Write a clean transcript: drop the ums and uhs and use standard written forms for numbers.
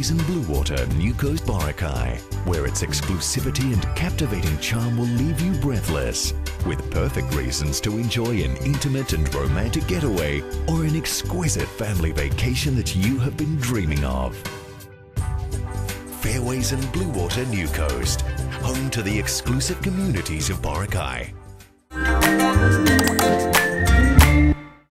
Fairways and Bluewater New Coast, Boracay, where its exclusivity and captivating charm will leave you breathless, with perfect reasons to enjoy an intimate and romantic getaway or an exquisite family vacation that you have been dreaming of. Fairways and Bluewater New Coast, home to the exclusive communities of Boracay.